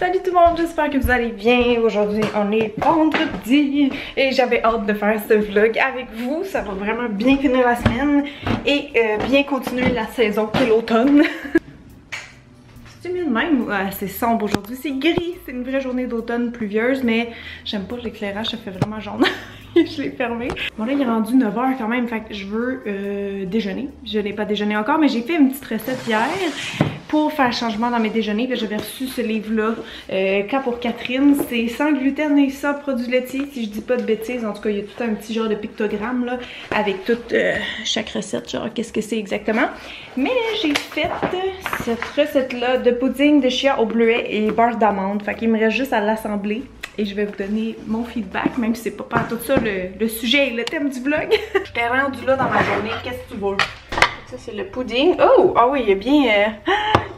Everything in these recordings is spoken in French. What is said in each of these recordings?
Salut tout le monde, j'espère que vous allez bien. Aujourd'hui, on est vendredi et j'avais hâte de faire ce vlog avec vous. Ça va vraiment bien finir la semaine et bien continuer la saison de l'automne. C'est humide même, c'est sombre aujourd'hui, c'est gris. C'est une vraie journée d'automne pluvieuse, mais j'aime pas l'éclairage, ça fait vraiment jaune. Je l'ai fermé. Bon là, il est rendu 9h quand même, fait que je veux déjeuner. Je n'ai pas déjeuné encore, mais j'ai fait une petite recette hier pour faire changement dans mes déjeuners. Puis j'avais reçu ce livre-là, Cas pour Catherine. C'est sans gluten et sans produits laitiers, si je dis pas de bêtises. En tout cas, il y a tout un petit genre de pictogramme là, avec toute chaque recette, genre qu'est-ce que c'est exactement. Mais j'ai fait cette recette-là de pudding de chia au bleuet et beurre d'amande. Fait qu'il me reste juste à l'assembler. Et je vais vous donner mon feedback, même si c'est pas tout ça le sujet et le thème du vlog. Je t'ai rendu là dans ma journée, qu'est-ce que tu veux? Ça c'est le pudding. Oh! Ah oui, il est bien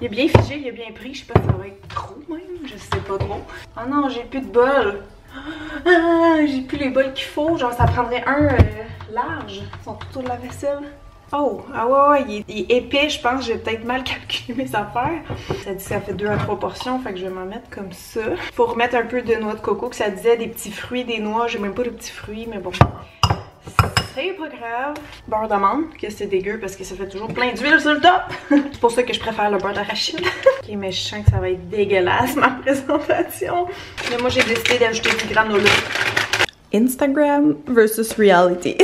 figé, il est bien pris. Je sais pas si ça va être trop même, je sais pas trop. Ah oh non, j'ai plus de bol. Ah, j'ai plus les bols qu'il faut, genre ça prendrait un large. Ils sont autour de la vaisselle. Oh, ah ouais, il est épais, je pense. J'ai peut-être mal calculé mes affaires. Ça dit que ça fait 2 à 3 portions, fait que je vais m'en mettre comme ça. Faut remettre un peu de noix de coco, que ça disait des petits fruits, des noix. J'ai même pas de petits fruits, mais bon. C'est pas grave. Beurre d'amande, que c'est dégueu parce que ça fait toujours plein d'huile sur le top. C'est pour ça que je préfère le beurre d'arachide. Ok, mais je sens que ça va être dégueulasse ma présentation. Mais moi j'ai décidé d'ajouter du granola. Instagram versus reality.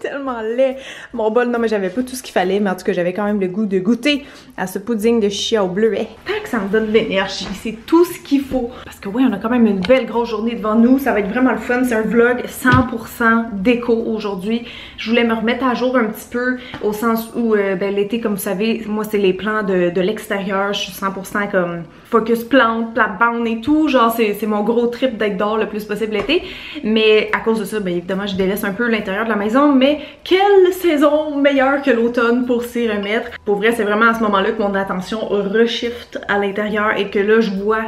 Tellement laid. Mon bol, non mais j'avais pas tout ce qu'il fallait, mais en tout cas j'avais quand même le goût de goûter à ce pudding de chia au bleuet. Tant que ça me donne de l'énergie, c'est tout ce qu'il faut. Parce que ouais, on a quand même une belle grosse journée devant nous, ça va être vraiment le fun. C'est un vlog 100% déco aujourd'hui. Je voulais me remettre à jour un petit peu, au sens où ben, l'été, comme vous savez, moi c'est les plans de l'extérieur. Je suis 100% comme focus plante, plate-bande et tout. Genre c'est mon gros trip d'être dehors le plus possible l'été. Mais à cause de ça, ben, évidemment je délaisse un peu l'intérieur de la maison, mais quelle saison meilleure que l'automne pour s'y remettre. Pour vrai, c'est vraiment à ce moment-là que mon attention reshift à l'intérieur et que là, je vois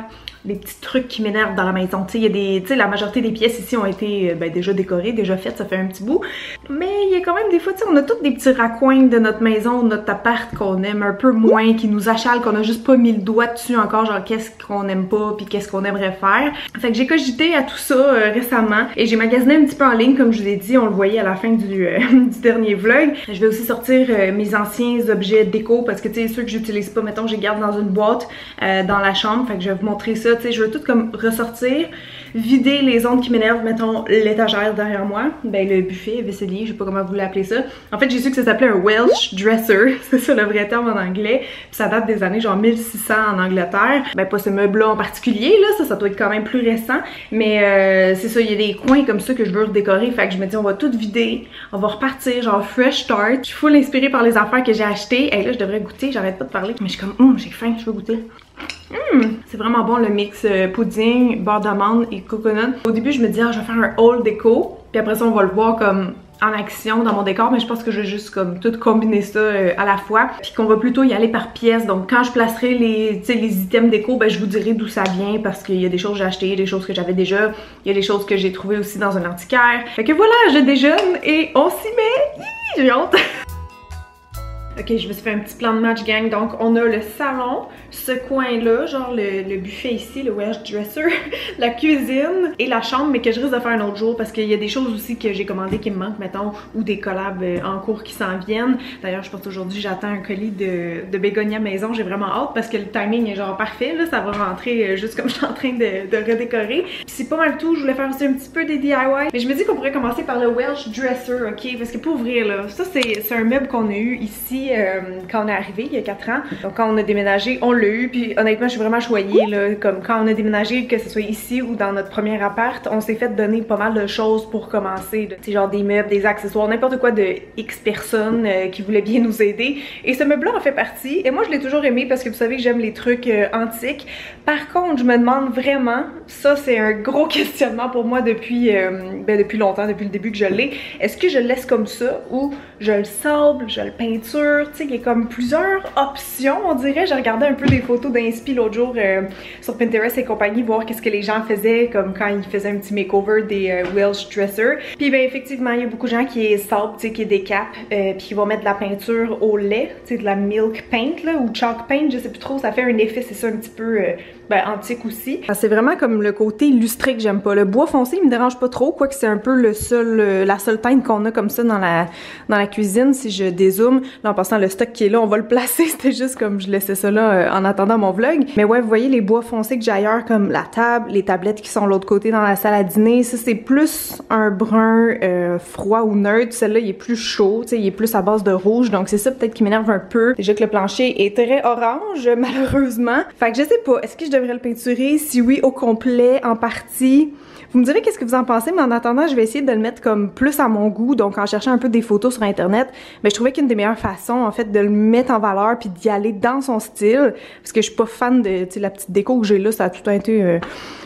les petits trucs qui m'énervent dans la maison. Tu sais, il y a des, tu sais, la majorité des pièces ici ont été ben, déjà décorées, déjà faites, ça fait un petit bout. Mais il y a quand même des fois, tu sais, on a tous des petits raccoins de notre maison, de notre appart qu'on aime un peu moins, qui nous achalent, qu'on a juste pas mis le doigt dessus encore, genre qu'est-ce qu'on aime pas, puis qu'est-ce qu'on aimerait faire. Fait que j'ai cogité à tout ça récemment et j'ai magasiné un petit peu en ligne, comme je vous ai dit, on le voyait à la fin du dernier vlog. Je vais aussi sortir mes anciens objets déco parce que, tu sais, ceux que j'utilise pas, mettons, je les garde dans une boîte dans la chambre. Fait que je vais vous montrer ça. T'sais, je veux tout comme ressortir, vider les ondes qui m'énervent, mettons l'étagère derrière moi, ben le buffet, vaisselier, je sais pas comment vous l'appelez ça. En fait, j'ai su que ça s'appelait un Welsh dresser, c'est ça le vrai terme en anglais, puis ça date des années genre 1600 en Angleterre. Ben pas ce meuble-là en particulier, là, ça doit être quand même plus récent, mais c'est ça, il y a des coins comme ça que je veux redécorer, fait que je me dis on va tout vider, on va repartir, genre fresh start. Je suis full inspirée par les affaires que j'ai achetées, et là je devrais goûter, j'arrête pas de parler, mais je suis comme j'ai faim, je veux goûter. C'est vraiment bon le mix pudding, beurre d'amande et coconut. Au début je me disais je vais faire un haul déco, puis après ça on va le voir comme en action dans mon décor, mais je pense que je vais juste comme tout combiner ça à la fois, puis qu'on va plutôt y aller par pièce. Donc quand je placerai les items déco, ben je vous dirai d'où ça vient parce qu'il y a des choses que j'ai achetées, des choses que j'avais déjà, il y a des choses que j'ai trouvées aussi dans un antiquaire. Fait que voilà, je déjeune et on s'y met. J'ai honte. Ok, je me suis fait un petit plan de match, gang. Donc, on a le salon, ce coin-là, genre le buffet ici, le Welsh dresser, la cuisine et la chambre, mais que je risque de faire un autre jour parce qu'il y a des choses aussi que j'ai commandées qui me manquent, mettons, ou des collabs en cours qui s'en viennent. D'ailleurs, je pense qu'aujourd'hui, j'attends un colis de Bégonia Maison. J'ai vraiment hâte parce que le timing est genre parfait, là. Ça va rentrer juste comme je suis en train de redécorer. C'est pas mal tout. Je voulais faire aussi un petit peu des DIY, mais je me dis qu'on pourrait commencer par le Welsh dresser, ok? Parce que pour vrai, là, ça, c'est un meuble qu'on a eu ici. Quand on est arrivé il y a 4 ans, donc quand on a déménagé, on l'a eu, puis honnêtement je suis vraiment choyée là, comme quand on a déménagé, que ce soit ici ou dans notre premier appart, on s'est fait donner pas mal de choses pour commencer, c'est genre des meubles, des accessoires, n'importe quoi de X personnes qui voulaient bien nous aider, et ce meuble là en fait partie, et moi je l'ai toujours aimé parce que vous savez que j'aime les trucs antiques. Par contre je me demande vraiment, ça c'est un gros questionnement pour moi depuis longtemps, depuis le début que je l'ai, est-ce que je le laisse comme ça, ou je le sable, je le peinture, couture, tu sais, il y a comme plusieurs options, on dirait. J'ai regardé un peu des photos d'Inspi l'autre jour sur Pinterest et compagnie, voir qu'est-ce que les gens faisaient, comme quand ils faisaient un petit makeover des Welsh dresser. Puis ben effectivement, il y a beaucoup de gens qui sapent, tu sais, qui décapent, puis qui vont mettre de la peinture au lait, tu sais, de la milk paint, là, ou chalk paint, je sais plus trop, ça fait un effet, c'est ça, un petit peu antique aussi. C'est vraiment comme le côté lustré que j'aime pas. Le bois foncé, il me dérange pas trop, quoique c'est un peu le seul, la seule teinte qu'on a comme ça dans la cuisine. Si je dézoome, là en passant le stock qui est là, on va le placer, c'était juste comme je laissais ça là en attendant mon vlog. Mais ouais, vous voyez les bois foncés que j'ai ailleurs, comme la table, les tablettes qui sont de l'autre côté dans la salle à dîner, ça c'est plus un brun froid ou neutre. Celle-là, il est plus chaud, tu sais, il est plus à base de rouge, donc c'est ça peut-être qui m'énerve un peu. Déjà que le plancher est très orange, malheureusement. Fait que je sais pas, est-ce que je devrais le peinturer? Si oui, au complet, en partie. Vous me direz qu'est-ce que vous en pensez, mais en attendant, je vais essayer de le mettre comme plus à mon goût, donc en cherchant un peu des photos sur internet. Mais je trouvais qu'une des meilleures façons, en fait, de le mettre en valeur puis d'y aller dans son style, parce que je suis pas fan de, tu sais, la petite déco que j'ai là, ça a tout été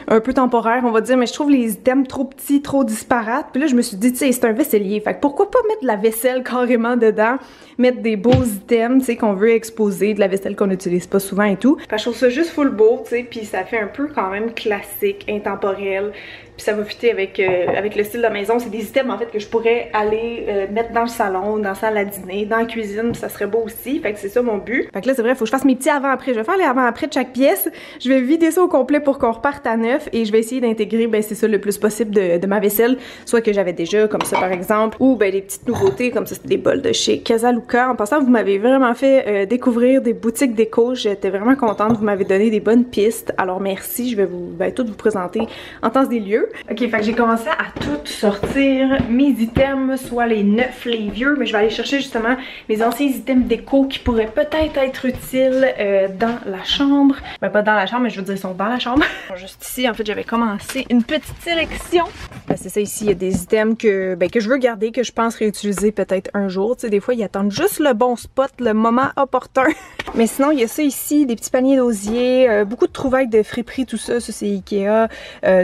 un peu temporaire, on va dire, mais je trouve les items trop petits, trop disparates. Puis là, je me suis dit, tu sais, c'est un vaisselier, fait que pourquoi pas mettre de la vaisselle carrément dedans, mettre des beaux items, tu sais, qu'on veut exposer, de la vaisselle qu'on n'utilise pas souvent et tout. Fait que je trouve ça juste full beau, tu sais, puis ça fait un peu quand même classique, intemporel. Puis ça va fitter avec le style de la maison. C'est des items en fait que je pourrais aller mettre dans le salon, dans la salle à dîner, dans la cuisine, ça serait beau aussi. Fait que c'est ça mon but. Fait que là c'est vrai, faut que je fasse mes petits avant-après. Je vais faire les avant-après de chaque pièce. Je vais vider ça au complet pour qu'on reparte à neuf et je vais essayer d'intégrer, ben c'est ça, le plus possible de ma vaisselle. Soit que j'avais déjà, comme ça par exemple, ou ben des petites nouveautés, comme ça c'est des bols de chez Casa Luca. En passant, vous m'avez vraiment fait découvrir des boutiques déco. J'étais vraiment contente, vous m'avez donné des bonnes pistes. Alors merci, je vais toutes vous présenter en temps des lieux. Ok, fait que j'ai commencé à tout sortir mes items, soit les neufs, les vieux, mais je vais aller chercher justement mes anciens items déco qui pourraient peut-être être utiles dans la chambre. Ben pas dans la chambre, mais je veux dire ils sont dans la chambre. Juste ici, en fait, j'avais commencé une petite sélection. Ben, c'est ça ici, il y a des items que je veux garder, que je pense réutiliser peut-être un jour. Tu sais, des fois ils attendent juste le bon spot, le moment opportun. Mais sinon, il y a ça ici, des petits paniers d'osier, beaucoup de trouvailles de friperies, tout ça, ça c'est IKEA,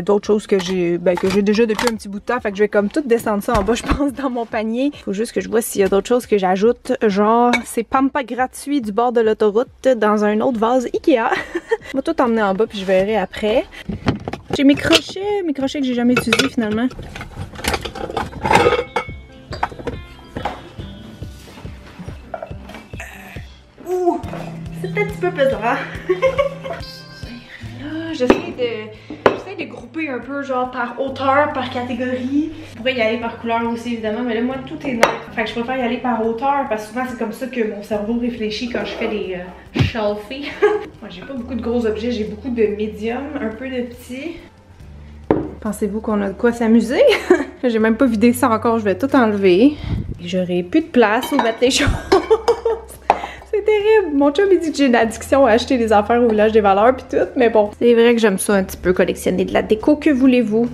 d'autres choses que j'ai déjà depuis un petit bout de temps, fait que je vais comme tout descendre ça en bas, je pense, dans mon panier. Faut juste que je vois s'il y a d'autres choses que j'ajoute, genre ces pampas gratuits du bord de l'autoroute dans un autre vase Ikea. Je vais tout emmener en bas puis je verrai après. J'ai mes crochets que j'ai jamais utilisés finalement. Ouh, c'est peut-être un petit peu pesant. Là, j'essaie de grouper un peu genre par hauteur, par catégorie. Je pourrais y aller par couleur aussi évidemment, mais là moi tout est neutre. Fait que je préfère y aller par hauteur parce que souvent c'est comme ça que mon cerveau réfléchit quand je fais des shelfie. Moi j'ai pas beaucoup de gros objets, j'ai beaucoup de médiums, un peu de petits. Pensez-vous qu'on a de quoi s'amuser? J'ai même pas vidé ça encore, je vais tout enlever. J'aurai plus de place où mettre les choses. C'est terrible! Mon chum, il dit que j'ai une addiction à acheter des affaires au village des valeurs pis tout, mais bon. C'est vrai que j'aime ça un petit peu collectionner de la déco, que voulez-vous?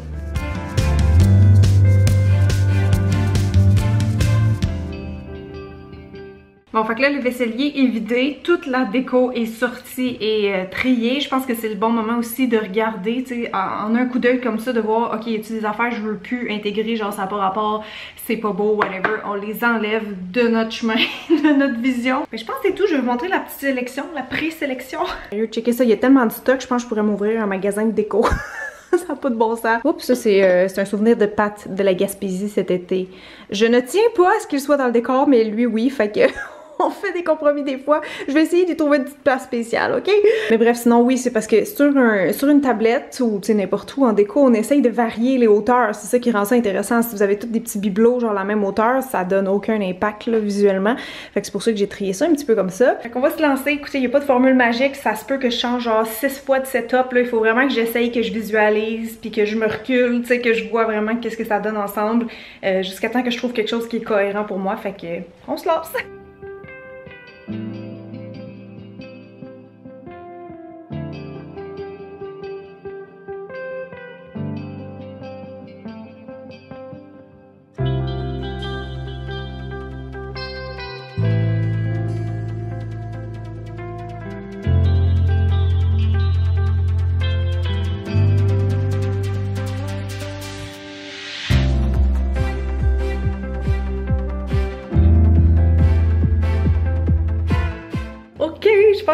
Bon, fait que là, le vaisselier est vidé, toute la déco est sortie et triée. Je pense que c'est le bon moment aussi de regarder, tu sais, en un coup d'œil comme ça, de voir, ok, y a-t-il des affaires que je veux plus intégrer, genre ça n'a pas rapport, c'est pas beau, whatever. On les enlève de notre chemin, de notre vision. Mais je pense que c'est tout, je vais vous montrer la petite sélection, la pré-sélection. Sérieux, checker ça, il y a tellement de stock, je pense que je pourrais m'ouvrir un magasin de déco. Ça n'a pas de bon sens. Oups, ça c'est un souvenir de Pat de la Gaspésie cet été. Je ne tiens pas à ce qu'il soit dans le décor, mais lui, oui, fait que... On fait des compromis des fois. Je vais essayer de trouver une petite place spéciale, ok? Mais bref, sinon oui, c'est parce que sur une tablette ou tu sais n'importe où en déco, on essaye de varier les hauteurs. C'est ça qui rend ça intéressant. Si vous avez tous des petits bibelots genre la même hauteur, ça donne aucun impact là, visuellement. Fait que c'est pour ça que j'ai trié ça un petit peu comme ça. Fait qu'on va se lancer. Écoutez, il n'y a pas de formule magique. Ça se peut que je change genre 6 fois de setup. Là, il faut vraiment que j'essaye, que je visualise, puis que je me recule, tu sais, que je vois vraiment qu'est-ce que ça donne ensemble jusqu'à temps que je trouve quelque chose qui est cohérent pour moi. Fait que on se lance.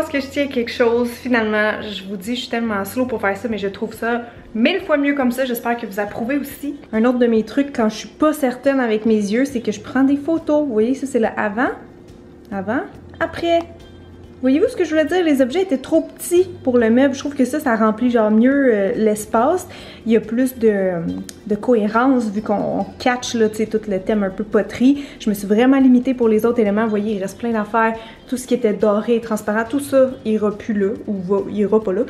pense que je tiens quelque chose. Finalement, je vous dis, je suis tellement slow pour faire ça, mais je trouve ça 1000 fois mieux comme ça. J'espère que vous approuvez aussi. Un autre de mes trucs, quand je suis pas certaine avec mes yeux, c'est que je prends des photos. Vous voyez, ça c'est le avant, après. Voyez-vous ce que je voulais dire? Les objets étaient trop petits pour le meuble. Je trouve que ça, ça remplit genre mieux l'espace. Il y a plus de cohérence vu qu'on catch là, tu sais, tout le thème un peu poterie. Je me suis vraiment limitée pour les autres éléments. Vous voyez, il reste plein d'affaires. Tout ce qui était doré et transparent, tout ça ira plus là ou ira pas là.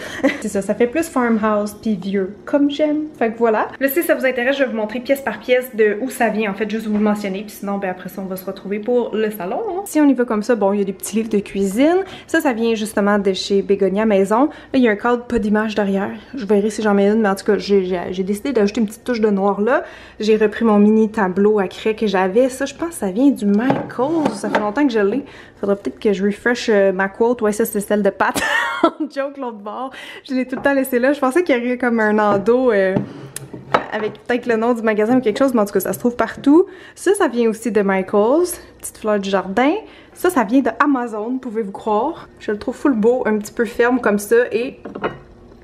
C'est ça, ça fait plus farmhouse puis vieux comme j'aime. Fait que voilà. Là, si ça vous intéresse, je vais vous montrer pièce par pièce de où ça vient. En fait, juste vous le mentionner. Puis sinon, ben, après ça, on va se retrouver pour le salon. Hein? Si on y va comme ça, bon, il y a des petits livres de cuisine. Ça vient justement de chez Bégonia Maison. Là, il y a un cadre, pas d'image derrière. Je verrai si j'en mets une, mais en tout cas, j'ai décidé d'ajouter une petite touche de noir là. J'ai repris mon mini tableau à craie que j'avais. Ça, je pense que ça vient du Michael's. Ça fait longtemps que je l'ai. Faudrait peut-être que je refresh ma quote. Ouais, ça, c'est celle de Pat. Joke, l'autre bord. Je l'ai tout le temps laissé là. Je pensais qu'il y aurait comme un endo avec peut-être le nom du magasin ou quelque chose, mais en tout cas, ça se trouve partout. Ça, ça vient aussi de Michael's. Petite fleur du jardin. Ça, ça vient de Amazon, pouvez-vous croire. Je le trouve full beau, un petit peu ferme comme ça et...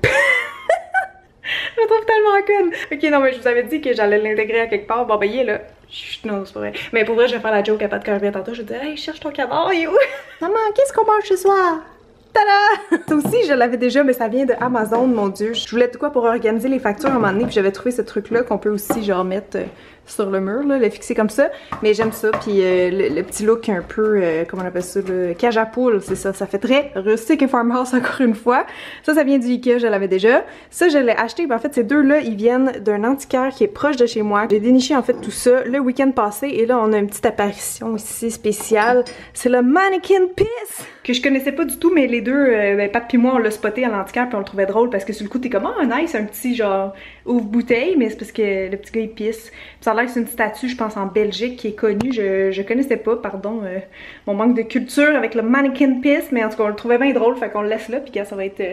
je me trouve tellement conne. Ok, non, mais je vous avais dit que j'allais l'intégrer à quelque part. Bon, ben, il est là. Chut, non, c'est pas vrai. Mais pour vrai, je vais faire la joke à Patrick Morin tantôt. Je vais dire, hey, cherche ton cadavre, il est où? Maman, qu'est-ce qu'on mange ce soir? Tada! Ça aussi, je l'avais déjà, mais ça vient de Amazon, mon Dieu. Je voulais de quoi pour organiser les factures à un moment donné, puis j'avais trouvé ce truc-là qu'on peut aussi, genre, mettre sur le mur, là, le fixer comme ça. Mais j'aime ça, puis le petit look un peu, comment on appelle ça, le cage à poule, c'est ça. Ça fait très rustique et farmhouse, encore une fois. Ça, ça vient du IKEA, je l'avais déjà. Ça, je l'ai acheté, puis en fait, ces deux-là, ils viennent d'un antiquaire qui est proche de chez moi. J'ai déniché, en fait, tout ça le week-end passé, et là, on a une petite apparition ici spéciale. C'est le mannequin piece! Que je connaissais pas du tout, mais les deux, ben, Pat pis moi, on l'a spoté à l'antiquaire, puis on le trouvait drôle, parce que sur le coup, t'es comme, oh, nice, un petit, genre, ouvre-bouteille, mais c'est parce que le petit gars, il pisse. Puis ça a l'air que c'est une statue, je pense, en Belgique, qui est connue. Je connaissais pas, pardon, mon manque de culture avec le mannequin piss, mais en tout cas, on le trouvait bien drôle, fait qu'on le laisse là, puis ça va être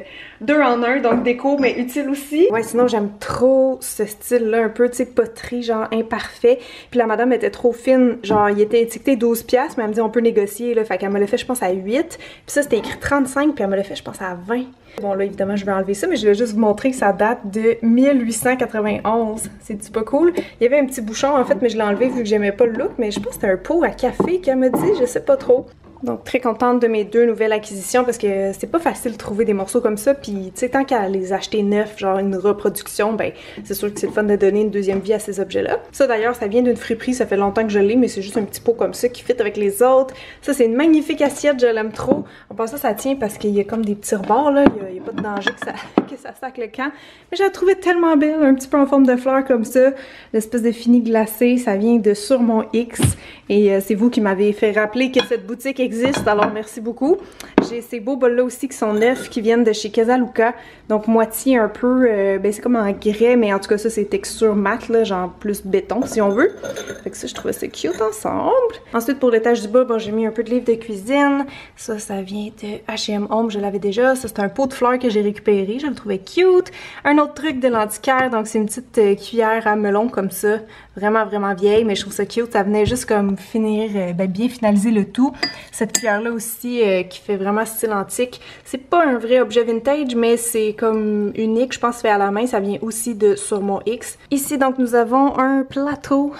2 en 1, donc déco, mais utile aussi. Ouais, sinon, j'aime trop ce style-là, un peu, tu sais, poterie, genre, imparfait. Puis la madame était trop fine, genre, il était étiqueté 12$, mais elle me dit, on peut négocier, là, fait qu'elle me l'a fait, je pense, à 8$. Puis ça, c'était écrit 35$, puis elle me l'a fait, je pense, à 20$. Bon, là, évidemment, je vais enlever ça, mais je vais juste vous montrer que ça date de 1891. C'est-tu pas cool? Il y avait un petit bouchon, en fait, mais je l'ai enlevé vu que j'aimais pas le look, mais je pense que c'était un pot à café qu'elle m'a dit, je sais pas trop. Donc, très contente de mes 2 nouvelles acquisitions parce que c'est pas facile de trouver des morceaux comme ça. Puis, tu sais, tant qu'à les acheter neufs, genre une reproduction, ben, c'est sûr que c'est le fun de donner une deuxième vie à ces objets-là. Ça, d'ailleurs, ça vient d'une friperie. Ça fait longtemps que je l'ai, mais c'est juste un petit pot comme ça qui fit avec les autres. Ça, c'est une magnifique assiette. Je l'aime trop. En passant, ça tient parce qu'il y a comme des petits rebords, là. Il y a pas de danger que ça sac le camp. Mais je la trouvais tellement belle, un petit peu en forme de fleur comme ça. L'espèce de fini glacé, ça vient de sur mon X. Et c'est vous qui m'avez fait rappeler que cette boutique existe, alors merci beaucoup. J'ai ces beaux bols-là aussi qui sont neufs, qui viennent de chez Casa Luca. Donc moitié un peu, ben c'est comme en grès, mais en tout cas ça c'est texture mat, là, genre plus béton si on veut. Fait que ça je trouvais ça cute ensemble. Ensuite pour l'étage du bas, bon j'ai mis un peu de livres de cuisine. Ça, ça vient de H&M Home, je l'avais déjà. Ça c'est un pot de fleurs que j'ai récupéré, je le trouvais cute. Un autre truc de l'antiquaire, donc c'est une petite cuillère à melon comme ça. Vraiment, vraiment vieille, mais je trouve ça cute. Ça venait juste comme finir, ben bien finaliser le tout. Cette cuillère-là aussi, qui fait vraiment style antique. C'est pas un vrai objet vintage, mais c'est comme unique. Je pense fait à la main. Ça vient aussi de sur mon X. Ici, donc, nous avons un plateau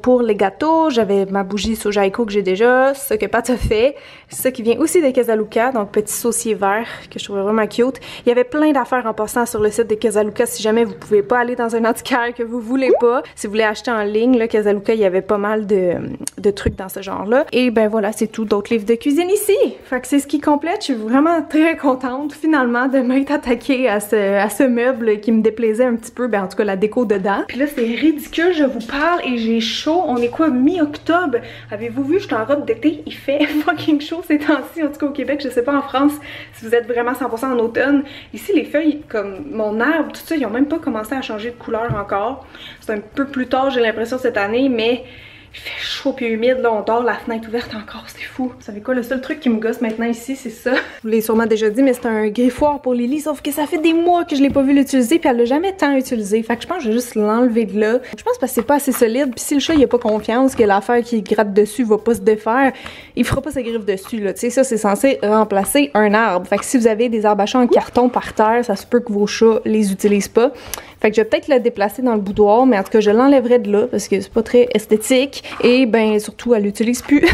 pour les gâteaux. J'avais ma bougie Sojaïko que j'ai déjà. Ce que Pat a fait. Ce qui vient aussi de Casa Luca. Donc, petit saucier vert que je trouvais vraiment cute. Il y avait plein d'affaires en passant sur le site de Casa Luca. Si jamais vous pouvez pas aller dans un antiquaire que vous voulez pas. Si vous voulez acheter en ligne, là, Casa Luca, il y avait pas mal de trucs dans ce genre-là. Et ben voilà, c'est tout. D'autres livres de cuisine ici. Fait que c'est ce qui complète. Je suis vraiment très contente finalement de m'être attaquée à ce meuble qui me déplaisait un petit peu. Ben en tout cas la déco dedans. Puis là c'est ridicule, je vous parle et j'ai chaud. On est quoi, mi-octobre? Avez-vous vu, je suis en robe d'été. Il fait fucking chaud ces temps-ci. En tout cas au Québec, je sais pas en France si vous êtes vraiment 100% en automne. Ici les feuilles comme mon arbre, tout ça, ils ont même pas commencé à changer de couleur encore. C'est un peu plus tard j'ai l'impression cette année, mais Il fait chaud puis humide, là on dort la fenêtre ouverte encore, c'est fou. Vous savez quoi, le seul truc qui me gosse maintenant ici, c'est ça. Je vous l'ai sûrement déjà dit, mais c'est un griffoir pour les lits, sauf que ça fait des mois que je l'ai pas vu l'utiliser puis elle l'a jamais tant utilisé. Fait que je pense que je vais juste l'enlever de là. Je pense parce que c'est pas assez solide puis si le chat il a pas confiance que l'affaire qui gratte dessus va pas se défaire, il fera pas ses griffes dessus là. Tu sais, ça c'est censé remplacer un arbre. Fait que si vous avez des arbres à chat en carton par terre, ça se peut que vos chats les utilisent pas. Fait que je vais peut-être le déplacer dans le boudoir, mais en tout cas je l'enlèverai de là parce que c'est pas très esthétique. Et ben surtout elle l'utilise plus.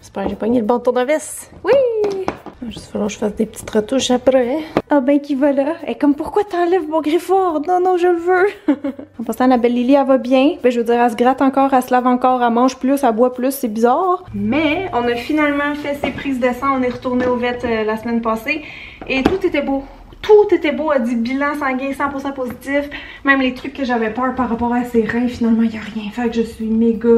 J'espère que j'ai pogné le bon tournevis. Oui! Juste falloir que je fasse des petites retouches après. Ah ben qui va là? Et comme pourquoi t'enlèves mon griffoir? Non, non, je le veux! En passant, la belle Lily, elle va bien. Ben je veux dire, elle se gratte encore, elle se lave encore, elle mange plus, elle boit plus, c'est bizarre. Mais on a finalement fait ses prises de sang, on est retourné au vet la semaine passée et tout était beau. Tout était beau, elle dit bilan sanguin 100% positif. Même les trucs que j'avais peur par rapport à ses reins, finalement il n'y a rien. Fait que je suis méga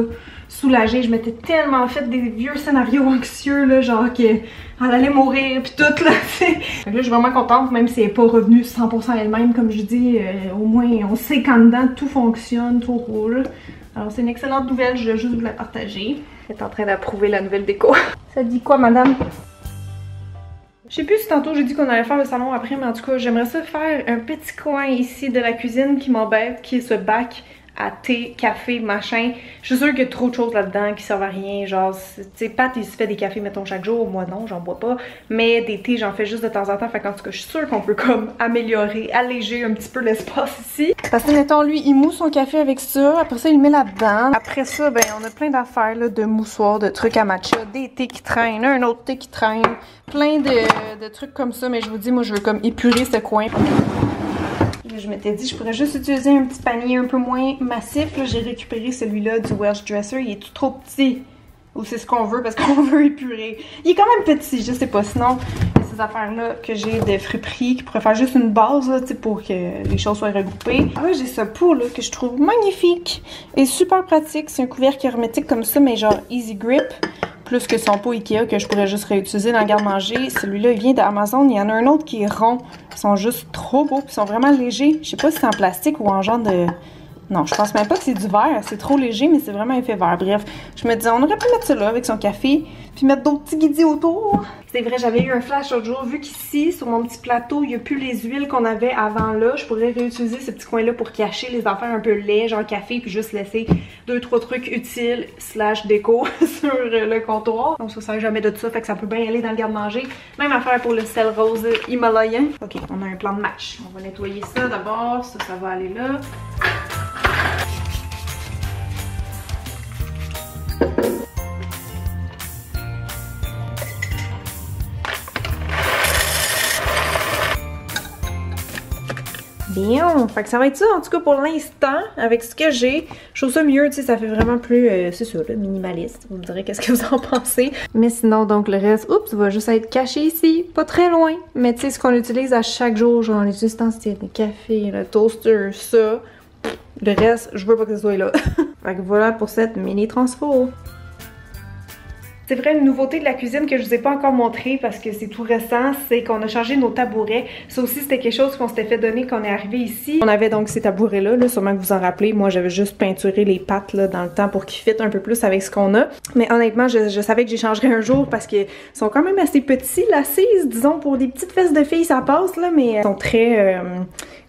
soulagée. Je m'étais tellement fait des vieux scénarios anxieux, là, genre qu'elle allait mourir pis tout là. Fait que là je suis vraiment contente, même si elle n'est pas revenue 100% elle-même, comme je dis, au moins on sait qu'en dedans tout fonctionne, tout roule. Alors c'est une excellente nouvelle, je vais juste vous la partager. Elle est en train d'approuver la nouvelle déco. Ça dit quoi, madame? Je sais plus si tantôt j'ai dit qu'on allait faire le salon après, mais en tout cas, j'aimerais ça faire un petit coin ici de la cuisine qui m'embête, qui est ce bac à thé, café, machin. Je suis sûre qu'il y a trop de choses là-dedans qui servent à rien, genre, tu sais, Pat, il se fait des cafés, mettons, chaque jour, moi non, j'en bois pas, mais des thés, j'en fais juste de temps en temps, fait qu'en tout cas, je suis sûre qu'on peut comme améliorer, alléger un petit peu l'espace ici. Parce que, mettons, lui, il moue son café avec ça, après ça, il le met là-dedans. Après ça, ben, on a plein d'affaires, là, de moussoirs, de trucs à matcha, des thés qui traînent, un autre thé qui traîne. Plein de trucs comme ça, mais je vous dis, moi je veux comme épurer ce coin. Je m'étais dit, je pourrais juste utiliser un petit panier un peu moins massif. J'ai récupéré celui-là du Welsh dresser, il est tout trop petit. Ou c'est ce qu'on veut parce qu'on veut épurer. Il est quand même petit, je sais pas, sinon ces affaires-là que j'ai de friperies qui pourraient faire juste une base là, pour que les choses soient regroupées. Ah ouais, j'ai ce pot là que je trouve magnifique et super pratique. C'est un couvercle hermétique comme ça, mais genre easy grip. Plus que son pot IKEA que je pourrais juste réutiliser dans le garde-manger. Celui-là, il vient d'Amazon. Il y en a un autre qui est rond. Ils sont juste trop beaux. Ils sont vraiment légers. Je sais pas si c'est en plastique ou en genre de... Non, je pense même pas que c'est du verre. C'est trop léger, mais c'est vraiment effet vert. Bref, je me disais, on aurait pu mettre ça là avec son café. Puis mettre d'autres petits guidis autour. C'est vrai, j'avais eu un flash l'autre jour. Vu qu'ici, sur mon petit plateau, il n'y a plus les huiles qu'on avait avant là. Je pourrais réutiliser ce petit coin-là pour cacher les affaires un peu laides, genre café. Puis juste laisser 2-3 trucs utiles slash déco sur le comptoir. Donc ça ne sert jamais de tout ça. Fait que ça peut bien aller dans le garde-manger. Même affaire pour le sel rose himalayen. Ok, on a un plan de match. On va nettoyer ça d'abord. Ça, ça va aller là. Bien, fait que ça va être ça en tout cas pour l'instant avec ce que j'ai. Je trouve ça mieux, tu sais, ça fait vraiment plus, c'est sûr, là, minimaliste. Vous me direz qu'est-ce que vous en pensez. Mais sinon, donc le reste, oups, va juste être caché ici, pas très loin. Mais tu sais, ce qu'on utilise à chaque jour, genre les ustensiles, le café, le toaster, ça. Le reste, je veux pas que ça soit là. Fait que voilà pour cette mini transfo. C'est vrai, une nouveauté de la cuisine que je vous ai pas encore montrée parce que c'est tout récent, c'est qu'on a changé nos tabourets. Ça aussi, c'était quelque chose qu'on s'était fait donner quand on est arrivé ici. On avait donc ces tabourets-là, là, sûrement que vous en rappelez. Moi, j'avais juste peinturé les pattes là, dans le temps pour qu'ils fitent un peu plus avec ce qu'on a. Mais honnêtement, je savais que j'y changerais un jour parce qu'ils sont quand même assez petits, l'assise, disons, pour des petites fesses de filles, ça passe, là, mais ils sont très...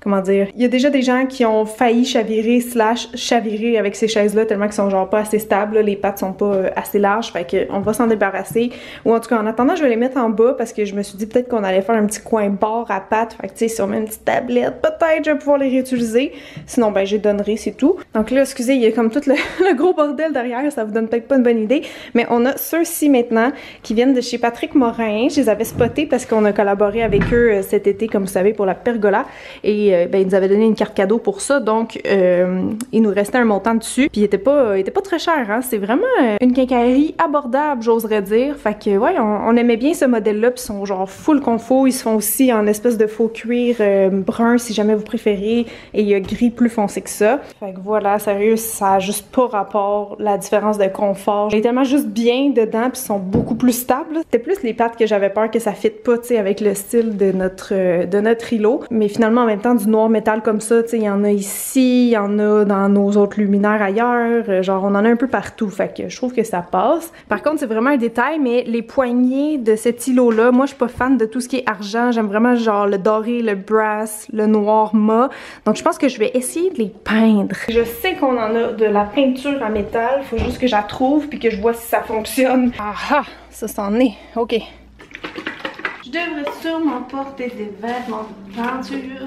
comment dire, il y a déjà des gens qui ont failli chavirer slash chavirer avec ces chaises-là tellement qu'ils sont genre pas assez stables, là. Les pattes sont pas assez larges, fait qu'on va s'en débarrasser. Ou en tout cas, en attendant, je vais les mettre en bas parce que je me suis dit peut-être qu'on allait faire un petit coin bord à pattes, fait que tu sais, si on met une petite tablette, peut-être je vais pouvoir les réutiliser. Sinon, ben, je les donnerai, c'est tout. Donc là, excusez, il y a comme tout le gros bordel derrière, ça vous donne peut-être pas une bonne idée, mais on a ceux-ci maintenant qui viennent de chez Patrick Morin. Je les avais spotés parce qu'on a collaboré avec eux cet été, comme vous savez, pour la pergola. Et ben, ils nous avaient donné une carte cadeau pour ça, donc il nous restait un montant dessus. Puis il était pas très cher, hein? C'est vraiment une quincaillerie abordable, j'oserais dire. Fait que ouais, on aimait bien ce modèle-là, puis ils sont genre full confo. Ils se font aussi en espèce de faux cuir brun, si jamais vous préférez, et il y a gris plus foncé que ça. Fait que voilà, sérieux, ça a juste pas rapport la différence de confort. Ils sont tellement juste bien dedans, puis ils sont beaucoup plus stables. C'était plus les pattes que j'avais peur que ça fitte pas, tu sais, avec le style de notre îlot. Mais finalement, en même temps, du noir métal comme ça, tu sais, il y en a ici, il y en a dans nos autres luminaires ailleurs, genre on en a un peu partout, fait que je trouve que ça passe. Par contre, c'est vraiment un détail, mais les poignées de cet îlot-là, moi je suis pas fan de tout ce qui est argent, j'aime vraiment genre le doré, le brass, le noir mat, donc je pense que je vais essayer de les peindre. Je sais qu'on en a de la peinture en métal, faut juste que je la trouve puis que je vois si ça fonctionne. Ah, ça s'en est, ok. Je devrais sûrement porter des vêtements de peinture.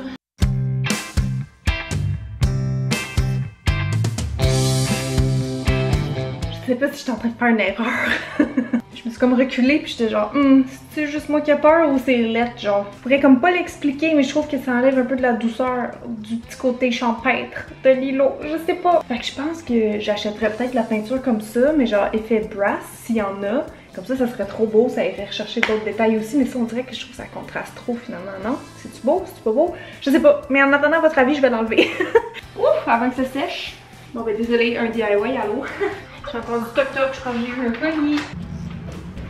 Je sais pas si je suis en train de faire une erreur. Je me suis comme reculée puis j'étais genre c'est juste moi qui a peur ou c'est lettre genre. Je pourrais comme pas l'expliquer mais je trouve que ça enlève un peu de la douceur du petit côté champêtre de l'îlot, je sais pas. Fait que je pense que j'achèterais peut-être la peinture comme ça mais genre effet brass s'il y en a. Comme ça, ça serait trop beau, ça irait rechercher d'autres détails aussi, mais ça, on dirait que je trouve que ça contraste trop finalement, non? C'est-tu beau? C'est-tu pas beau? Je sais pas, mais en attendant votre avis, je vais l'enlever. Ouf, avant que ça sèche. Bon ben désolé, un DIY à l'eau. J'ai entendu toc-toc, je crois que j'ai eu un colis.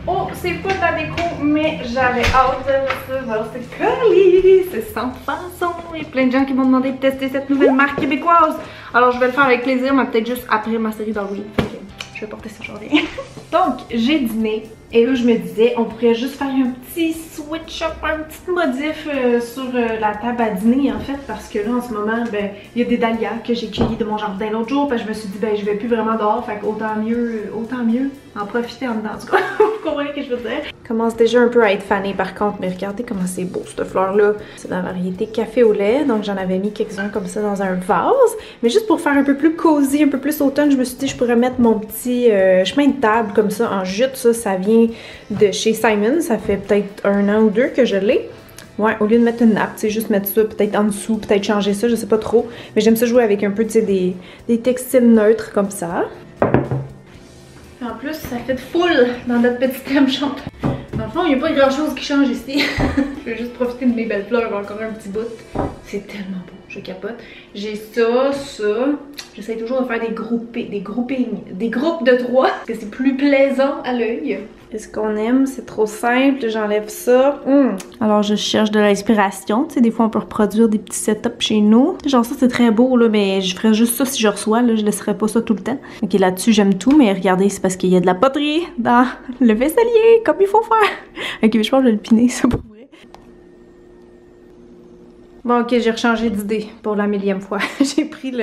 Oh, c'est pas de la déco, mais j'avais hâte de recevoir ce colis. C'est sans façon. Il y a plein de gens qui m'ont demandé de tester cette nouvelle marque québécoise. Alors je vais le faire avec plaisir, mais peut-être juste après ma série d'Halloween. Je vais porter ça aujourd'hui. Donc, j'ai dîné et là, je me disais, on pourrait juste faire un petit switch-up, un petit modif sur la table à dîner en fait, parce que là, en ce moment, ben, il y a des dahlias que j'ai cueillies de mon jardin l'autre jour, parce que je me suis dit, ben, je vais plus vraiment dehors, fait autant mieux en profiter en dedans. En tout cas, vous comprenez ce que je veux dire? Je commence déjà un peu à être fanée par contre, mais regardez comment c'est beau cette fleur-là. C'est dans la variété café au lait, donc j'en avais mis quelques-uns comme ça dans un vase, mais juste pour faire un peu plus cosy, un peu plus automne, je me suis dit, je pourrais mettre mon petit chemin de table comme ça en jute, ça vient de chez Simon, ça fait peut-être un an ou deux que je l'ai. Ouais, au lieu de mettre une nappe, c'est juste mettre ça peut-être en dessous, peut-être changer ça, je sais pas trop. Mais j'aime ça jouer avec un peu, tu sais, des textiles neutres comme ça. En plus, ça fait de foule dans notre petite thème chante. Dans le fond, il n'y a pas grand-chose qui change ici. Je vais juste profiter de mes belles fleurs encore un petit bout. C'est tellement beau, je capote. J'ai ça, ça. J'essaie toujours de faire des groupes de trois. Parce que c'est plus plaisant à l'œil. Est-ce qu'on aime? C'est trop simple, j'enlève ça. Alors je cherche de l'inspiration, tu sais, des fois on peut reproduire des petits setups chez nous. Genre ça c'est très beau là, mais je ferais juste ça si je reçois, là, je laisserais pas ça tout le temps. Ok, là-dessus j'aime tout, mais regardez, c'est parce qu'il y a de la poterie dans le vaisselier, comme il faut faire. Ok, mais je pense que je vais le piner, ça pour vrai. Bon ok, j'ai rechangé d'idée pour la 1000e fois. J'ai pris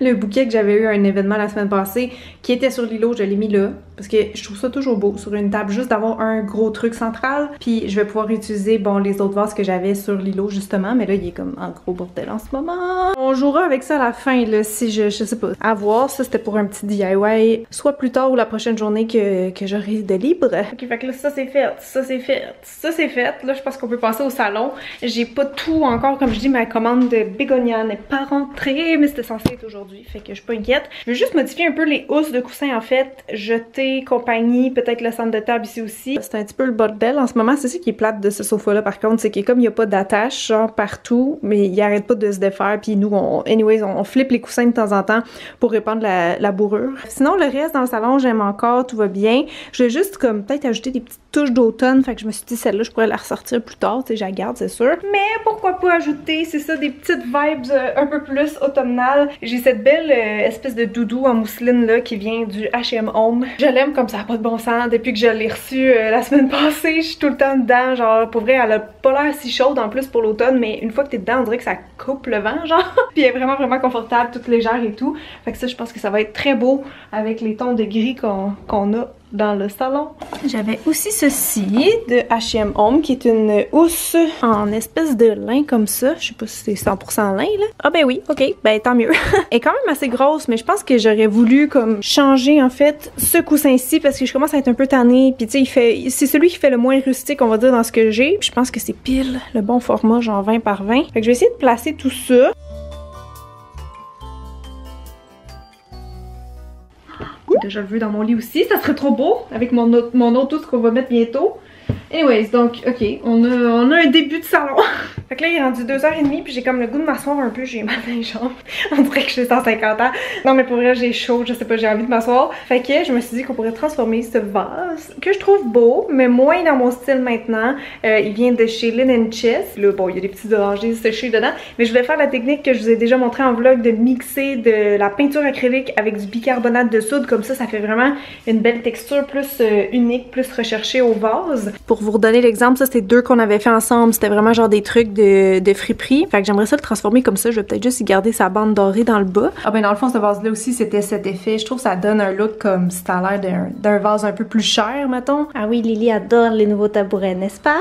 le bouquet que j'avais eu à un événement la semaine passée, qui était sur l'îlot, je l'ai mis là. Parce que je trouve ça toujours beau sur une table, juste d'avoir un gros truc central. Puis je vais pouvoir utiliser, bon, les autres vases que j'avais sur l'îlot justement. Mais là, il est comme en gros bordel en ce moment. On jouera avec ça à la fin, là, si je sais pas. À voir, ça c'était pour un petit DIY. Soit plus tard ou la prochaine journée que j'aurai de libre. Ok, fait que là, ça c'est fait, ça c'est fait, ça c'est fait. Là, je pense qu'on peut passer au salon. J'ai pas tout encore, comme je dis, ma commande de bégonia n'est pas rentrée. Mais c'était censé être aujourd'hui, fait que je suis pas inquiète. Je veux juste modifier un peu les housses de coussin en fait. Jeter compagnie, peut-être le centre de table ici aussi. C'est un petit peu le bordel en ce moment. C'est ça qui est plate de ce sofa-là par contre, c'est que comme il n'y a pas d'attache genre partout, mais il arrête pas de se défaire, puis nous, on flippe les coussins de temps en temps pour répandre la bourrure. Sinon le reste dans le salon, j'aime encore, tout va bien. Je vais juste comme peut-être ajouter des petites touches d'automne, fait que je me suis dit celle-là, je pourrais la ressortir plus tard, tu sais, je la garde, c'est sûr. Mais pourquoi pas ajouter, c'est ça, des petites vibes un peu plus automnales. J'ai cette belle espèce de doudou en mousseline là qui vient du H&M Home. Je l'aime comme ça, pas de bon sens. Depuis que je l'ai reçue la semaine passée, je suis tout le temps dedans. Genre, pour vrai, elle a pas l'air si chaude en plus pour l'automne, mais une fois que t'es dedans, on dirait que ça coupe le vent, genre. Puis elle est vraiment, vraiment confortable, toute légère et tout. Fait que ça, je pense que ça va être très beau avec les tons de gris qu'on a dans le salon. J'avais aussi ceci de H&M Home qui est une housse en espèce de lin comme ça. Je sais pas si c'est 100% lin là. Ah ben oui, ok, ben tant mieux. Elle est quand même assez grosse, mais je pense que j'aurais voulu comme changer en fait ce coussin-ci parce que je commence à être un peu tannée. Puis tu sais, c'est celui qui fait le moins rustique on va dire dans ce que j'ai. Je pense que c'est pile le bon format, genre 20 par 20. Fait que je vais essayer de placer tout ça. Je le veux dans mon lit aussi, ça serait trop beau avec mon autre housse qu'on va mettre bientôt. Anyways, donc ok, on a un début de salon. Fait que là il est rendu 2h30 puis j'ai comme le goût de m'asseoir un peu, j'ai mal dans les jambes. On dirait que j'ai 150 ans. Non mais pour vrai j'ai chaud, je sais pas, j'ai envie de m'asseoir. Fait que je me suis dit qu'on pourrait transformer ce vase, que je trouve beau, mais moins dans mon style maintenant. Il vient de chez Linen Chess. Là bon, il y a des petits orangers séchés dedans. Mais je voulais faire la technique que je vous ai déjà montrée en vlog de mixer de la peinture acrylique avec du bicarbonate de soude. Comme ça, ça fait vraiment une belle texture plus unique, plus recherchée au vase. Pour vous redonner l'exemple, ça c'était deux qu'on avait fait ensemble. C'était vraiment genre des trucs de friperie. Fait que j'aimerais ça le transformer comme ça. Je vais peut-être juste y garder sa bande dorée dans le bas. Ah ben dans le fond, ce vase-là aussi, c'était cet effet. Je trouve que ça donne un look comme si t'as l'air d'un vase un peu plus cher, mettons. Ah oui, Lily adore les nouveaux tabourets, n'est-ce pas?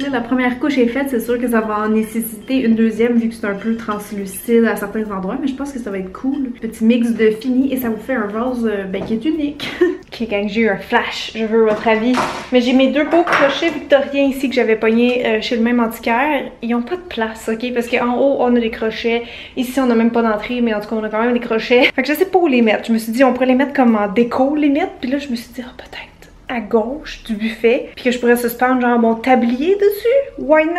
Là, la première couche est faite, c'est sûr que ça va en nécessiter une deuxième vu que c'est un peu translucide à certains endroits, mais je pense que ça va être cool. Petit mix de fini et ça vous fait un vase ben, qui est unique. Ok gang, j'ai eu un flash, je veux votre avis. Mais j'ai mes deux beaux crochets victoriens ici que j'avais pognés chez le même antiquaire. Ils ont pas de place, ok? Parce qu'en haut on a des crochets, ici on a même pas d'entrée, mais en tout cas on a quand même des crochets. Fait que je sais pas où les mettre, je me suis dit on pourrait les mettre comme en déco limite, puis là je me suis dit oh, peut-être à gauche du buffet, puis que je pourrais suspendre genre mon tablier dessus. Why not?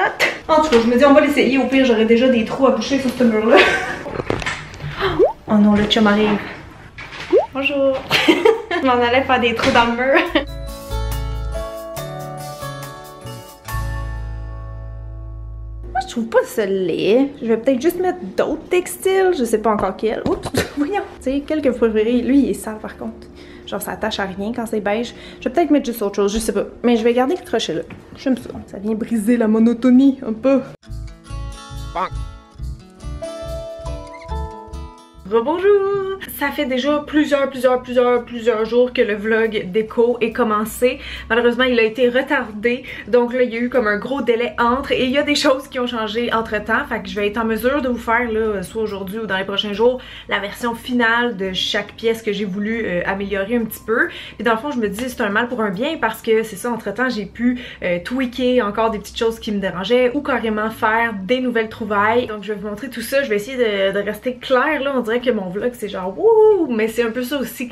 En tout cas, je me dis on va l'essayer, au pire j'aurais déjà des trous à boucher sur ce mur-là. Oh non, le chum arrive. Bonjour! Je m'en allais faire des trous dans le mur. Moi je trouve pas ça laid. Je vais peut-être juste mettre d'autres textiles, je sais pas encore quels. Oups, voyons! Tu sais, quelques fois lui il est sale par contre. Genre ça attache à rien quand c'est beige. Je vais peut-être mettre juste autre chose, je sais pas. Mais je vais garder le crochet là. J'aime ça. Ça vient briser la monotonie un peu. Bang. Rebonjour! Ça fait déjà plusieurs jours que le vlog déco est commencé. Malheureusement, il a été retardé. Donc là, il y a eu comme un gros délai entre et il y a des choses qui ont changé entre-temps. Fait que je vais être en mesure de vous faire, là, soit aujourd'hui ou dans les prochains jours, la version finale de chaque pièce que j'ai voulu améliorer un petit peu. Puis dans le fond, je me dis c'est un mal pour un bien parce que c'est ça, entre-temps, j'ai pu tweaker encore des petites choses qui me dérangeaient ou carrément faire des nouvelles trouvailles. Donc je vais vous montrer tout ça. Je vais essayer de rester claire, là, on dirait que mon vlog c'est genre wouh, mais c'est un peu ça aussi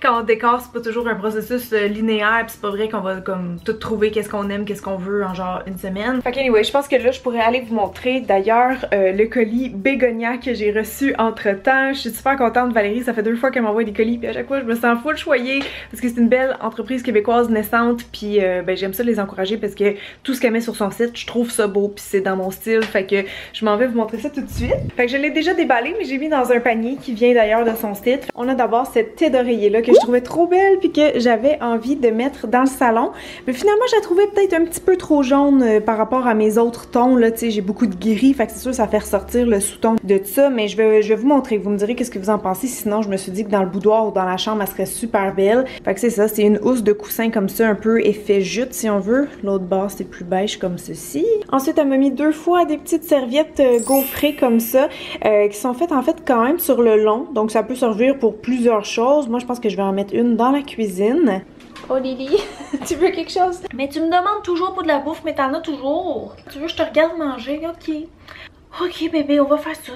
quand on décore, c'est pas toujours un processus linéaire, pis c'est pas vrai qu'on va comme tout trouver qu'est-ce qu'on aime, qu'est-ce qu'on veut en genre une semaine. Fait que anyway, je pense que là je pourrais aller vous montrer d'ailleurs le colis Bégonia que j'ai reçu entre temps. Je suis super contente, Valérie, ça fait deux fois qu'elle m'envoie des colis, puis à chaque fois je me sens full choyée parce que c'est une belle entreprise québécoise naissante, puis ben j'aime ça les encourager parce que tout ce qu'elle met sur son site, je trouve ça beau, puis c'est dans mon style, fait que je m'en vais vous montrer ça tout de suite. Fait que je l'ai déjà déballé, mais j'ai mis dans un panier qui vient d'ailleurs de son site. On a d'abord cette tête d'oreiller là que je trouvais trop belle puis que j'avais envie de mettre dans le salon. Mais finalement, je la trouvais peut-être un petit peu trop jaune par rapport à mes autres tons là, tu sais, j'ai beaucoup de gris, fait que c'est sûr ça fait ressortir le sous-ton de ça, mais je vais vous montrer, vous me direz qu'est-ce que vous en pensez, sinon je me suis dit que dans le boudoir ou dans la chambre, elle serait super belle. Fait que c'est ça, c'est une housse de coussin comme ça un peu effet jute si on veut. L'autre bord, c'est plus beige comme ceci. Ensuite, elle m'a mis deux fois des petites serviettes gaufrées comme ça qui sont faites en fait quand même sur le long, donc ça peut servir pour plusieurs choses. Moi je pense que je vais en mettre une dans la cuisine. Oh Lily, tu veux quelque chose? Mais tu me demandes toujours pour de la bouffe, mais t'en as toujours. Tu veux que je te regarde manger? Ok. Ok bébé, on va faire ça.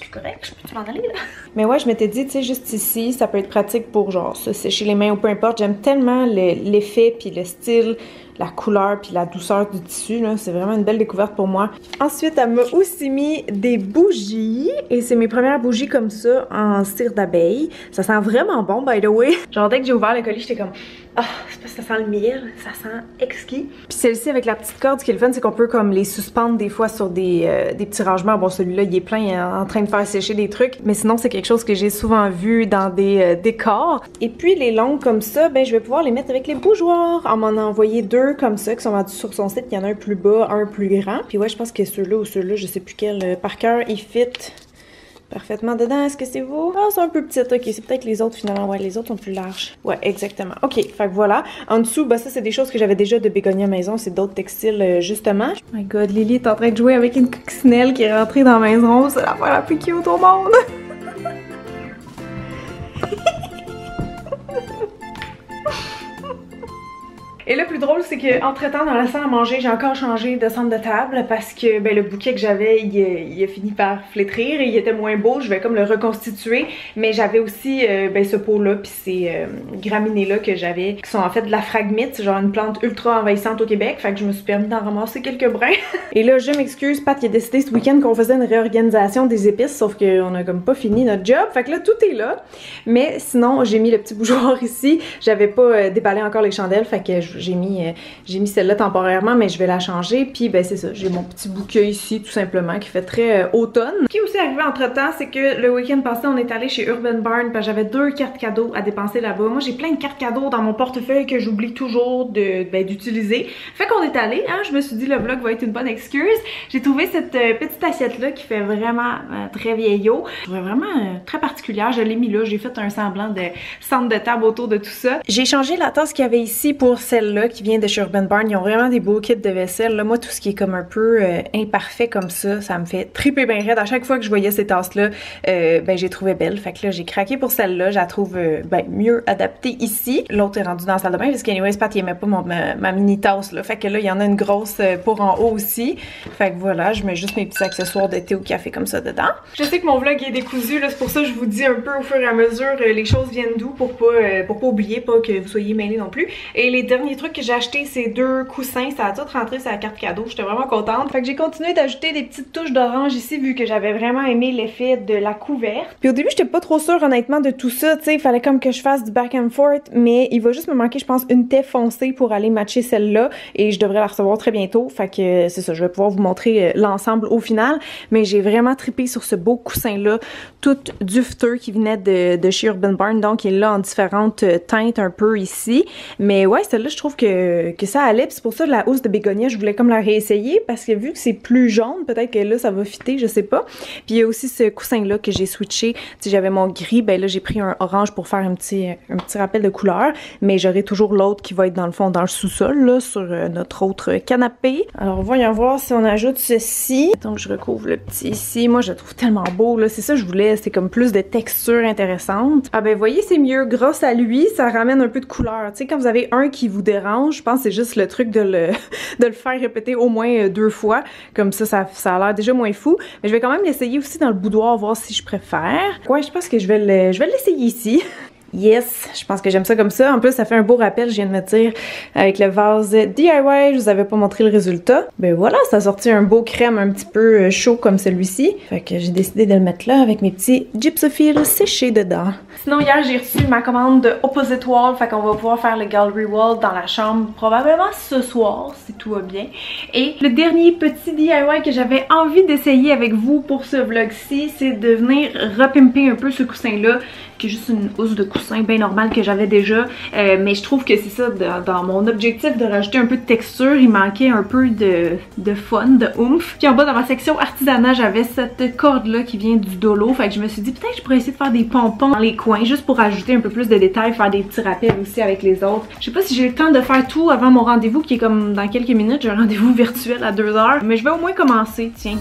C'est correct, je peux m'en aller là. Mais ouais, je m'étais dit, tu sais, juste ici, ça peut être pratique pour genre se sécher les mains ou peu importe. J'aime tellement l'effet puis le style, la couleur puis la douceur du tissu là, c'est vraiment une belle découverte pour moi. Ensuite, elle m'a aussi mis des bougies et c'est mes premières bougies comme ça en cire d'abeille. Ça sent vraiment bon by the way. Genre dès que j'ai ouvert le colis, j'étais comme ah, oh, c'est parce que ça sent le miel, ça sent exquis. Puis celle-ci avec la petite corde, ce qui est le fun, c'est qu'on peut comme les suspendre des fois sur des petits rangements. Bon, celui-là, il est plein, il est en train de faire sécher des trucs. Mais sinon, c'est quelque chose que j'ai souvent vu dans des décors. Et puis les longues comme ça, ben je vais pouvoir les mettre avec les bougeoirs. On m'en a envoyé deux comme ça qui sont vendus sur son site. Il y en a un plus bas, un plus grand. Puis ouais, je pense que ceux-là ou ceux-là, je sais plus quel par cœur, ils fit parfaitement dedans. Est-ce que c'est vous? Ah, c'est un peu petite. Ok, c'est peut-être les autres finalement. Ouais, les autres sont plus larges. Ouais, exactement. Ok, fait que voilà. En dessous, bah ça, c'est des choses que j'avais déjà de Bégonia Maison. C'est d'autres textiles, justement. Oh my god, Lily est en train de jouer avec une coccinelle qui est rentrée dans la maison. C'est l'affaire la plus cute au monde! Et le plus drôle, c'est qu'entre-temps, dans la salle à manger, j'ai encore changé de centre de table parce que ben, le bouquet que j'avais, il a fini par flétrir et il était moins beau. Je vais comme le reconstituer. Mais j'avais aussi ben, ce pot-là puis ces graminées-là que j'avais, qui sont en fait de la phragmite, genre une plante ultra envahissante au Québec. Fait que je me suis permis d'en ramasser quelques brins. Et là, je m'excuse, Pat, il a décidé ce week-end qu'on faisait une réorganisation des épices, sauf qu'on a comme pas fini notre job. Fait que là, tout est là. Mais sinon, j'ai mis le petit bougeoir ici. J'avais pas déballé encore les chandelles, fait que j'ai mis celle-là temporairement, mais je vais la changer. Puis ben c'est ça, j'ai mon petit bouquet ici tout simplement qui fait très automne. Ce qui est aussi arrivé entre-temps, c'est que le week-end passé, on est allé chez Urban Barn parce que j'avais 2 cartes cadeaux à dépenser là-bas. Moi, j'ai plein de cartes cadeaux dans mon portefeuille que j'oublie toujours d'utiliser. Fait qu'on est allé, hein, je me suis dit le vlog va être une bonne excuse. J'ai trouvé cette petite assiette-là qui fait vraiment très vieillot. Je trouvais vraiment très particulière. Je l'ai mis là, j'ai fait un semblant de centre de table autour de tout ça. J'ai changé la tasse qu'il y avait ici pour celle-là qui vient de chez Urban Barn. Ils ont vraiment des beaux kits de vaisselle. Là, moi, tout ce qui est comme un peu imparfait comme ça, ça me fait triper bien raide. À chaque fois que je voyais ces tasses-là, ben j'ai trouvé belle. Fait que là, j'ai craqué pour celle-là. Je la trouve ben, mieux adaptée ici. L'autre est rendue dans la salle de bain parce qu'anyways, Pat, il aimait pas ma mini tasse. Là. Fait que là, il y en a une grosse pour en haut aussi. Fait que voilà, je mets juste mes petits accessoires de thé ou café comme ça dedans. Je sais que mon vlog est décousu. C'est pour ça que je vous dis un peu au fur et à mesure les choses viennent d'où pour pas oublier, pas que vous soyez mêlés non plus. Et les derniers trucs que j'ai acheté, c'est 2 coussins, ça a tout rentré sur la carte cadeau, j'étais vraiment contente. Fait que j'ai continué d'ajouter des petites touches d'orange ici vu que j'avais vraiment aimé l'effet de la couverte. Puis au début, j'étais pas trop sûre honnêtement de tout ça, tu sais, il fallait comme que je fasse du back and forth, mais il va juste me manquer, je pense, une taie foncée pour aller matcher celle-là et je devrais la recevoir très bientôt. Fait que c'est ça, je vais pouvoir vous montrer l'ensemble au final, mais j'ai vraiment trippé sur ce beau coussin-là, tout dufteux qui venait de chez Urban Barn, donc il est là en différentes teintes un peu ici, mais ouais, celle-là, je trouve que ça allait. C'est pour ça que la housse de bégonia, je voulais comme la réessayer parce que vu que c'est plus jaune, peut-être que là, ça va fitter, je sais pas. Puis il y a aussi ce coussin-là que j'ai switché. Si j'avais mon gris, ben là, j'ai pris un orange pour faire un petit rappel de couleur. Mais j'aurai toujours l'autre qui va être dans le fond, dans le sous-sol, là, sur notre autre canapé. Alors, voyons voir si on ajoute ceci. Donc, je recouvre le petit ici. Moi, je le trouve tellement beau, là. C'est ça que je voulais. C'est comme plus de texture intéressante. Ah ben, voyez, c'est mieux. Grâce à lui, ça ramène un peu de couleur. Tu sais, quand vous avez un qui vous dérange, je pense que c'est juste le truc de le faire répéter au moins 2 fois. Comme ça, ça a l'air déjà moins fou. Mais je vais quand même l'essayer aussi dans le boudoir, voir si je préfère. Ouais, je pense que je vais l'essayer ici. Yes! Je pense que j'aime ça comme ça. En plus, ça fait un beau rappel, je viens de me dire, avec le vase DIY, je vous avais pas montré le résultat. Ben voilà, ça a sorti un beau crème un petit peu chaud comme celui-ci. Fait que j'ai décidé de le mettre là avec mes petits gypsophiles séchés dedans. Sinon, hier, j'ai reçu ma commande de Opposite Wall, fait qu'on va pouvoir faire le Gallery Wall dans la chambre probablement ce soir, si tout va bien. Et le dernier petit DIY que j'avais envie d'essayer avec vous pour ce vlog-ci, c'est de venir repimper un peu ce coussin-là, qui est juste une housse de coussin bien normal que j'avais déjà, mais je trouve que c'est ça, dans mon objectif de rajouter un peu de texture, il manquait un peu de fun, de oomph. Puis en bas dans ma section artisanat, j'avais cette corde là qui vient du dolo, fait que je me suis dit peut-être que je pourrais essayer de faire des pompons dans les coins, juste pour ajouter un peu plus de détails, faire des petits rappels aussi avec les autres. Je sais pas si j'ai le temps de faire tout avant mon rendez-vous qui est comme dans quelques minutes, j'ai un rendez-vous virtuel à 2 heures, mais je vais au moins commencer, tiens.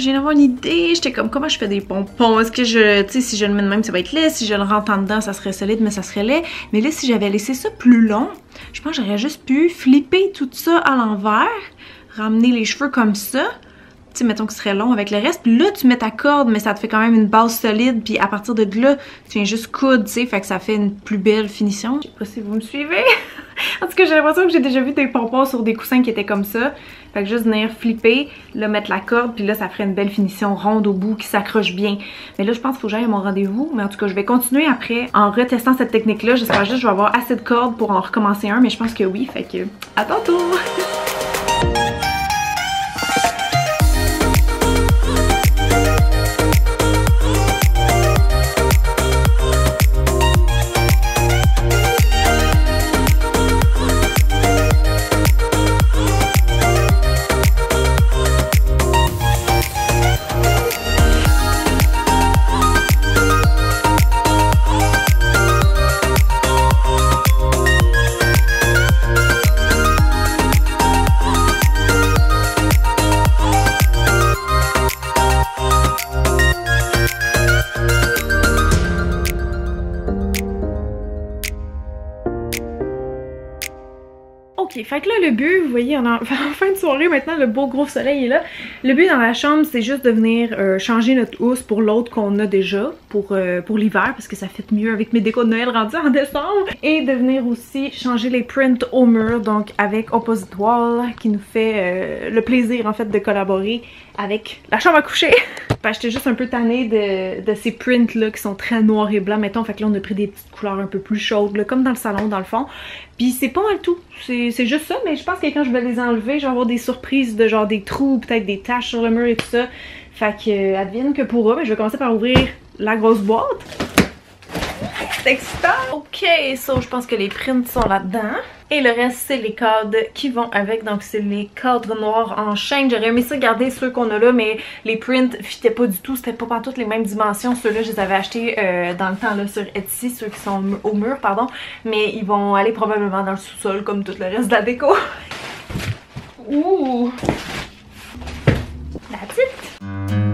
J'ai d'avoir une idée, j'étais comme comment je fais des pompons, est-ce que tu sais, si je le mets de même ça va être laid, si je le rentre en dedans ça serait solide mais ça serait laid, mais là si j'avais laissé ça plus long, je pense que j'aurais juste pu flipper tout ça à l'envers, ramener les cheveux comme ça, tu sais mettons que ce serait long avec le reste, puis là tu mets ta corde mais ça te fait quand même une base solide, puis à partir de là, tu viens juste coudre, tu sais, fait que ça fait une plus belle finition, je sais pas si vous me suivez. En tout cas, j'ai l'impression que j'ai déjà vu des pompons sur des coussins qui étaient comme ça. Fait que juste venir flipper, là mettre la corde, puis là ça ferait une belle finition ronde au bout qui s'accroche bien. Mais là je pense qu'il faut que j'aille à mon rendez-vous. Mais en tout cas, je vais continuer après en retestant cette technique-là. J'espère juste que je vais avoir assez de cordes pour en recommencer un, mais je pense que oui. Fait que à tantôt! Ok, fait que là le but, vous voyez, en fin de soirée maintenant, le beau gros soleil est là. Le but dans la chambre, c'est juste de venir changer notre housse pour l'autre qu'on a déjà pour l'hiver, parce que ça fit mieux avec mes décos de Noël rendus en décembre. Et de venir aussi changer les prints au mur, donc avec Opposite Wall, qui nous fait le plaisir en fait de collaborer avec la chambre à coucher. Bah, j'étais juste un peu tannée de ces prints là qui sont très noirs et blancs, mettons. Fait que là on a pris des petites couleurs un peu plus chaudes, là, comme dans le salon dans le fond. Puis c'est pas mal tout, c'est juste ça, mais je pense que quand je vais les enlever, je vais avoir des surprises de genre des trous, peut-être des taches sur le mur et tout ça. Fait que advienne que pour eux, mais je vais commencer par ouvrir la grosse boîte. C'est excitant! Ok, so, je pense que les prints sont là-dedans. Et le reste, c'est les cadres qui vont avec. Donc, c'est les cadres noirs en chaîne. J'aurais aimé ça garder ceux qu'on a là, mais les prints fitaient pas du tout. C'était pas partout les mêmes dimensions. Ceux-là, je les avais achetés dans le temps là, sur Etsy, ceux qui sont au mur, pardon. Mais ils vont aller probablement dans le sous-sol, comme tout le reste de la déco. Ouh! La petite!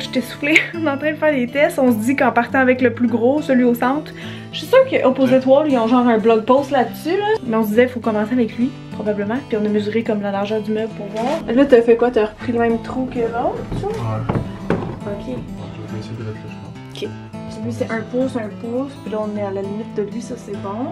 J'étais soufflée, on est en train de faire des tests. On se dit qu'en partant avec le plus gros, celui au centre, je suis sûre qu'Opposite Wall, ils ont genre un blog post là-dessus, là. Mais on se disait, il faut commencer avec lui, probablement. Puis on a mesuré comme la largeur du meuble pour voir. Là, t'as fait quoi? T'as repris le même trou que l'autre? Ouais. Ok. Ok. Celui, c'est un pouce, puis là, on est à la limite de lui, ça c'est bon.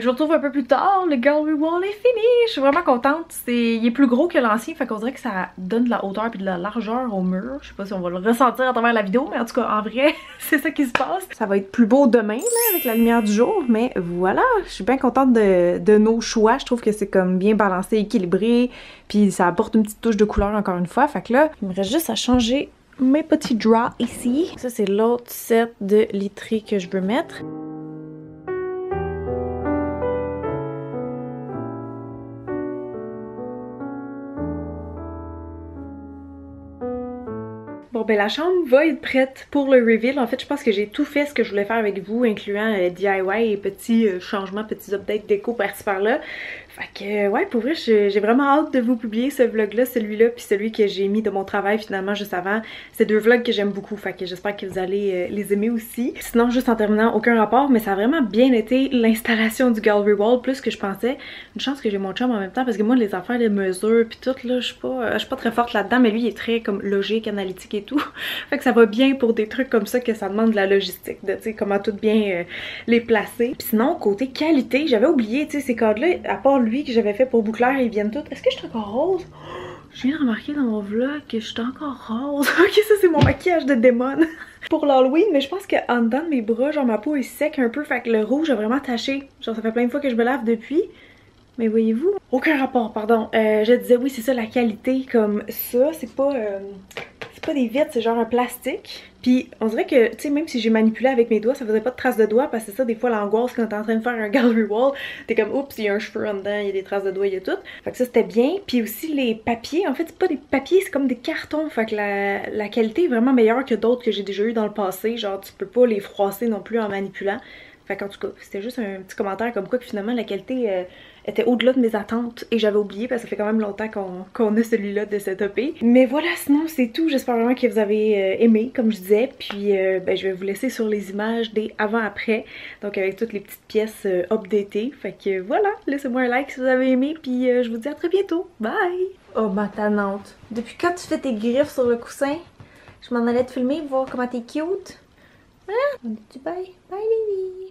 Je retrouve un peu plus tard, le gallery wall est fini. Je suis vraiment contente. Il est plus gros que l'ancien, fait qu'on dirait que ça donne de la hauteur et de la largeur au mur. Je sais pas si on va le ressentir à travers la vidéo, mais en tout cas, en vrai, c'est ça qui se passe. Ça va être plus beau demain, là, avec la lumière du jour, mais voilà, je suis bien contente de nos choix. Je trouve que c'est comme bien balancé, équilibré, puis ça apporte une petite touche de couleur encore une fois. Fait que là, il me reste juste à changer mes petits draps ici. Ça, c'est l'autre set de literie que je veux mettre. Bon ben la chambre va être prête pour le reveal. En fait je pense que j'ai tout fait ce que je voulais faire avec vous, incluant DIY et petits changements, petits updates déco par-ci par-là. Fait que ouais, pour vrai j'ai vraiment hâte de vous publier ce vlog là, celui-là puis celui que j'ai mis de mon travail finalement juste avant. C'est deux vlogs que j'aime beaucoup, fait que j'espère que vous allez les aimer aussi. Sinon juste en terminant, aucun rapport, mais ça a vraiment bien été l'installation du gallery wall, plus que je pensais. Une chance que j'ai mon chum en même temps, parce que moi les affaires, les mesures puis tout là, je suis pas très forte là-dedans, mais lui il est très comme logique, analytique et tout. Fait que ça va bien pour des trucs comme ça que ça demande de la logistique, de tu sais comment tout bien les placer. Puis sinon côté qualité, j'avais oublié, tu sais ces cadres là, à part lui que j'avais fait pour Bouclair, ils viennent tous. Est-ce que je suis encore rose? Je viens de remarquer dans mon vlog que je suis encore rose. Ok, ça c'est mon maquillage de démon pour l'Halloween, mais je pense qu'en dedans de mes bras, genre ma peau est sec un peu, fait que le rouge a vraiment taché. Genre ça fait plein de fois que je me lave depuis. Mais voyez-vous, aucun rapport, pardon. Je disais oui, c'est ça la qualité, comme ça, c'est pas des vitres, c'est genre un plastique. Puis on dirait que, tu sais, même si j'ai manipulé avec mes doigts, ça faisait pas de traces de doigts, parce que c'est ça des fois l'angoisse quand t'es en train de faire un gallery wall, t'es comme oups, il y a un cheveu en dedans, il y a des traces de doigts, il y a tout. Fait que ça c'était bien. Puis aussi les papiers, en fait c'est pas des papiers, c'est comme des cartons, fait que la qualité est vraiment meilleure que d'autres que j'ai déjà eu dans le passé, genre tu peux pas les froisser non plus en manipulant. Fait qu'en tout cas, c'était juste un petit commentaire comme quoi que finalement la qualité était au-delà de mes attentes et j'avais oublié parce que ça fait quand même longtemps qu'on a celui-là de cette OP. Mais voilà, sinon c'est tout. J'espère vraiment que vous avez aimé, comme je disais. Puis ben, je vais vous laisser sur les images des avant-après, donc avec toutes les petites pièces updatées. Fait que voilà, laissez-moi un like si vous avez aimé, puis je vous dis à très bientôt. Bye! Oh ma tanante! Depuis quand tu fais tes griffes sur le coussin, je m'en allais te filmer, voir comment t'es cute. Hein? On dit bye! Bye Lily!